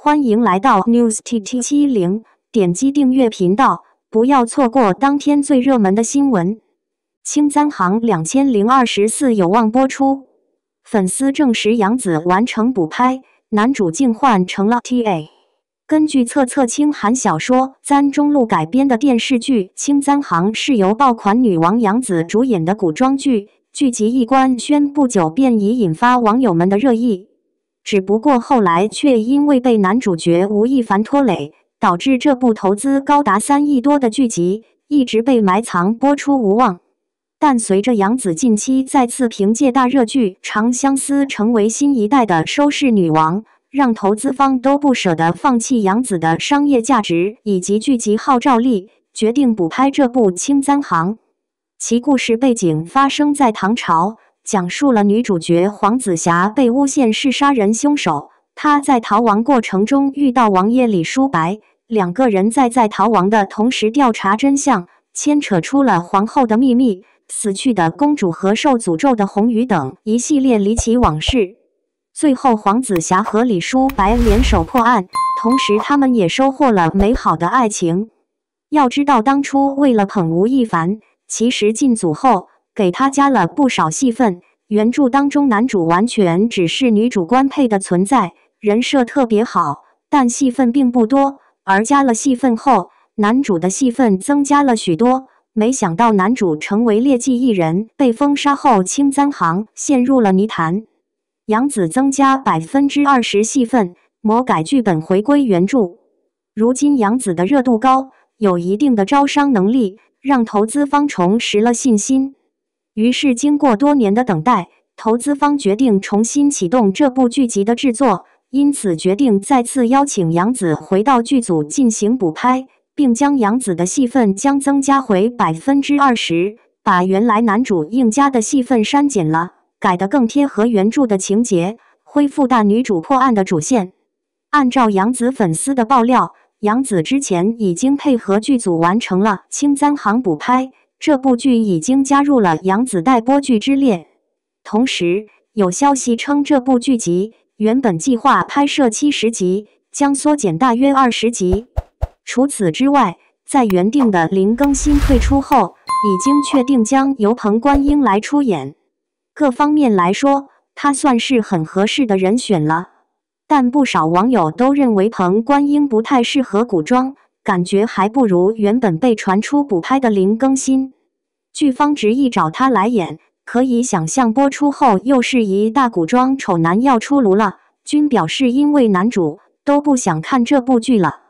欢迎来到 News TT 70，点击订阅频道，不要错过当天最热门的新闻。青簪行2024有望播出，粉丝证实杨紫完成补拍，男主竟换成了 TA。根据侧青寒小说《簪中路》改编的电视剧《青簪行》是由爆款女王杨紫主演的古装剧，剧集一官宣不久便已引发网友们的热议。 只不过后来却因为被男主角吴亦凡拖累，导致这部投资高达3亿多的剧集一直被埋藏播出无望。但随着杨紫近期再次凭借大热剧《长相思》成为新一代的收视女王，让投资方都不舍得放弃杨紫的商业价值以及剧集号召力，决定补拍这部《青簪行》。其故事背景发生在唐朝。 讲述了女主角黄子霞被诬陷是杀人凶手，她在逃亡过程中遇到王爷李叔白，两个人在逃亡的同时调查真相，牵扯出了皇后的秘密、死去的公主和受诅咒的红鱼等一系列离奇往事。最后，黄子霞和李叔白联手破案，同时他们也收获了美好的爱情。要知道，当初为了捧吴亦凡，其实进组后。 给他加了不少戏份。原著当中，男主完全只是女主官配的存在，人设特别好，但戏份并不多。而加了戏份后，男主的戏份增加了许多。没想到男主成为劣迹艺人，被封杀后，青簪行陷入了泥潭。杨紫增加20%戏份，魔改剧本回归原著。如今杨紫的热度高，有一定的招商能力，让投资方重拾了信心。 于是，经过多年的等待，投资方决定重新启动这部剧集的制作，因此决定再次邀请杨紫回到剧组进行补拍，并将杨紫的戏份增加回20%，把原来男主应加的戏份删减了，改得更贴合原著的情节，恢复大女主破案的主线。按照杨紫粉丝的爆料，杨紫之前已经配合剧组完成了《青簪行》补拍。 这部剧已经加入了杨紫待播剧之列，同时有消息称，这部剧集原本计划拍摄70集，将缩减大约20集。除此之外，在原定的林更新退出后，已经确定将由彭观应来出演。各方面来说，他算是很合适的人选了。但不少网友都认为彭观应不太适合古装。 感觉还不如原本被传出补拍的林更新，剧方执意找他来演，可以想象播出后又是一大古装丑男要出炉了。均表示因为男主都不想看这部剧了。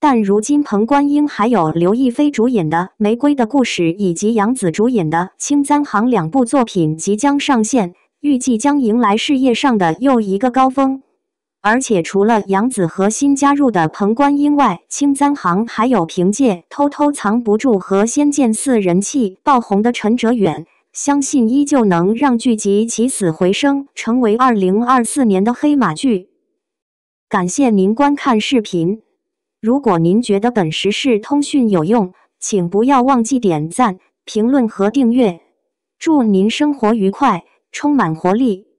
但如今彭观应还有刘亦菲主演的《玫瑰的故事》以及杨紫主演的《青簪行》两部作品即将上线，预计将迎来事业上的又一个高峰。 而且除了杨紫和新加入的彭观应外，青簪行还有凭借《偷偷藏不住》和《仙剑4》人气爆红的陈哲远，相信依旧能让剧集起死回生，成为2024年的黑马剧。感谢您观看视频，如果您觉得本时事通讯有用，请不要忘记点赞、评论和订阅。祝您生活愉快，充满活力！